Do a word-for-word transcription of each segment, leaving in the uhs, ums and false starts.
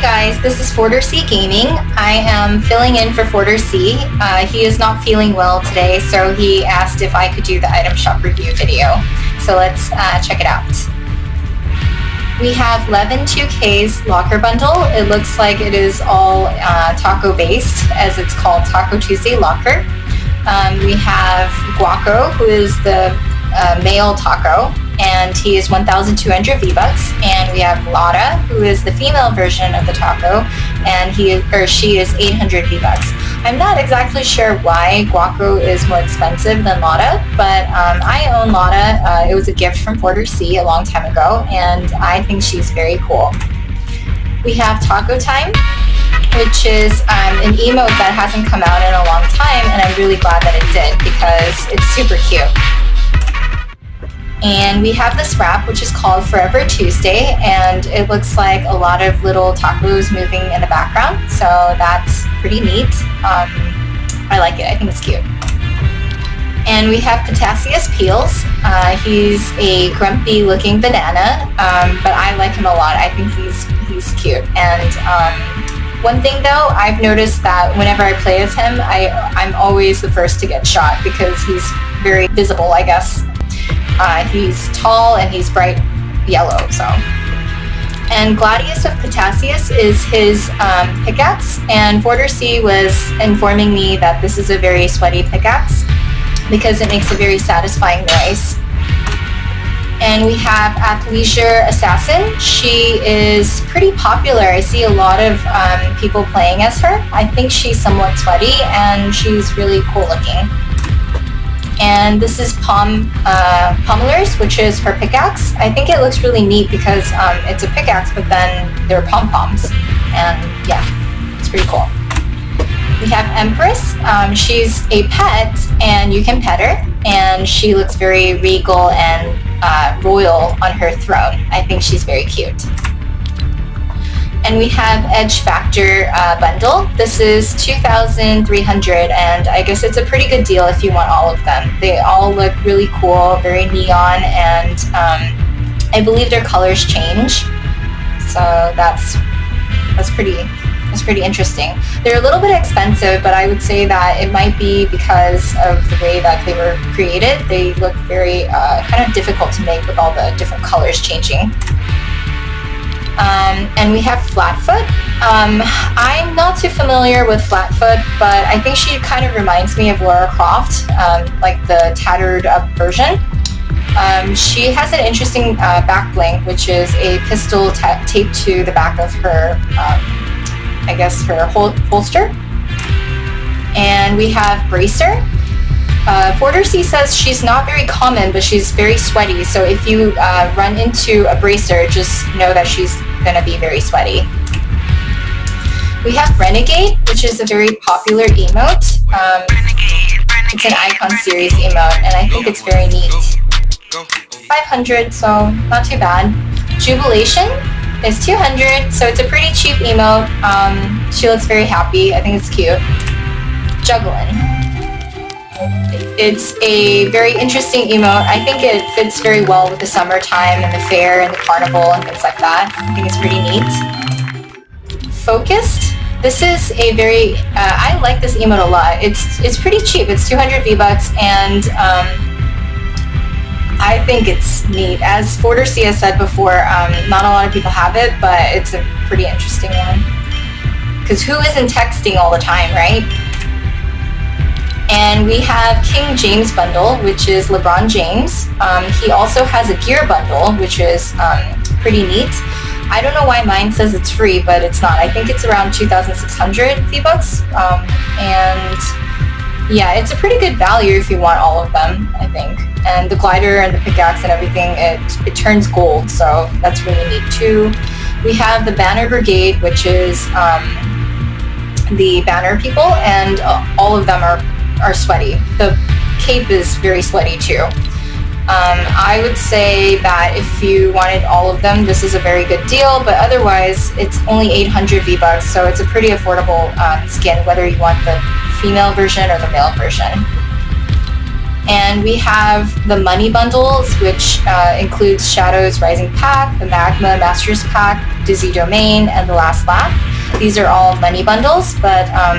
Hey guys, this is ForterC Gaming. I am filling in for ForterC. Uh, he is not feeling well today, so he asked if I could do the item shop review video. So let's uh, check it out. We have Levin two K's Locker Bundle. It looks like it is all uh, taco based, as it's called Taco Tuesday Locker. Um, we have Guaco, who is the uh, male taco, and he is one thousand two hundred V Bucks. And we have Lada, who is the female version of the taco, and he or she is eight hundred V Bucks. I'm not exactly sure why Guaco is more expensive than Lada, but um, I own Lada. Uh, it was a gift from ForterC a long time ago, and I think she's very cool. We have Taco Time, which is um, an emote that hasn't come out in a long time, and I'm really glad that it did because it's super cute. And we have this wrap, which is called Forever Tuesday, and it looks like a lot of little tacos moving in the background, so that's pretty neat. Um, I like it. I think it's cute. And we have Potassius Peels. Uh, he's a grumpy looking banana, um, but I like him a lot. I think he's, he's cute. And um, one thing though, I've noticed that whenever I play as him, I, I'm always the first to get shot because he's very visible, I guess. Uh, he's tall and he's bright yellow, so. And Gladius of Potassius is his um, pickaxe, and ForterC was informing me that this is a very sweaty pickaxe because it makes a very satisfying noise. And we have Athleisure Assassin. She is pretty popular. I see a lot of um, people playing as her. I think she's somewhat sweaty and she's really cool looking. And this is Pom, uh, Pommlers, which is her pickaxe. I think it looks really neat because um, it's a pickaxe, but then they're pom-poms. And yeah, it's pretty cool. We have Empress. Um, she's a pet and you can pet her. And she looks very regal and uh, royal on her throne. I think she's very cute. And we have Edge Factor uh, bundle. This is two thousand three hundred, and I guess it's a pretty good deal if you want all of them. They all look really cool, very neon, and um, I believe their colors change. So that's that's pretty that's pretty interesting. They're a little bit expensive, but I would say that it might be because of the way that they were created. They look very uh, kind of difficult to make with all the different colors changing. Um, and we have Flatfoot. Um, I'm not too familiar with Flatfoot, but I think she kind of reminds me of Lara Croft, um, like the tattered up version. Um, she has an interesting uh, back bling, which is a pistol ta taped to the back of her, um, I guess, her hol holster. And we have Bracer. Uh, ForterC says she's not very common, but she's very sweaty, so if you uh, run into a Bracer, just know that she's going to be very sweaty. We have Renegade, which is a very popular emote. Um, it's an Icon Series emote, and I think it's very neat. five hundred, so not too bad. Jubilation is two hundred, so it's a pretty cheap emote. Um, she looks very happy. I think it's cute. Juggling. It's a very interesting emote. I think it fits very well with the summertime and the fair and the carnival and things like that. I think it's pretty neat. Focused. This is a very, uh, I like this emote a lot. It's it's pretty cheap. It's two hundred V-Bucks, and um, I think it's neat. As ForterC has said before, um, not a lot of people have it, but it's a pretty interesting one. Because who isn't texting all the time, right? And we have King James bundle, which is LeBron James. Um, he also has a gear bundle, which is um, pretty neat. I don't know why mine says it's free, but it's not. I think it's around two thousand six hundred V-Bucks. Um, and yeah, it's a pretty good value if you want all of them, I think. And the glider and the pickaxe and everything, it, it turns gold, so that's really neat too. We have the Banner Brigade, which is um, the banner people, and uh, all of them are are sweaty. The cape is very sweaty too. Um, I would say that if you wanted all of them, this is a very good deal, but otherwise it's only eight hundred V-Bucks, so it's a pretty affordable uh, skin, whether you want the female version or the male version. And we have the money bundles, which uh, includes Shadows Rising Pack, the Magma Masters Pack, Dizzy Domain, and The Last Laugh. These are all money bundles, but um,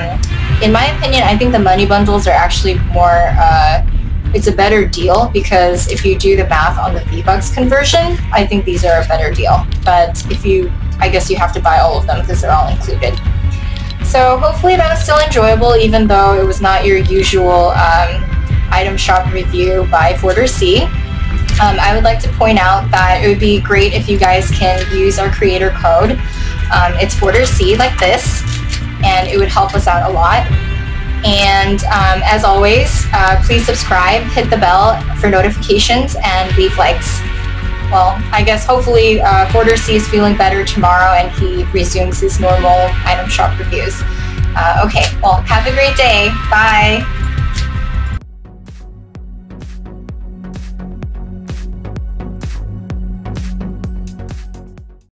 in my opinion, I think the money bundles are actually more, uh, it's a better deal, because if you do the math on the V Bucks conversion, I think these are a better deal. But if you, I guess you have to buy all of them because they're all included. So hopefully that was still enjoyable, even though it was not your usual um, item shop review by ForterC. Um, I would like to point out that it would be great if you guys can use our creator code. Um, it's ForterC like this, and it would help us out a lot. And um, as always, uh, please subscribe, hit the bell for notifications, and leave likes. Well, I guess hopefully uh, ForterC is feeling better tomorrow and he resumes his normal item shop reviews. Uh, okay, well, have a great day. Bye.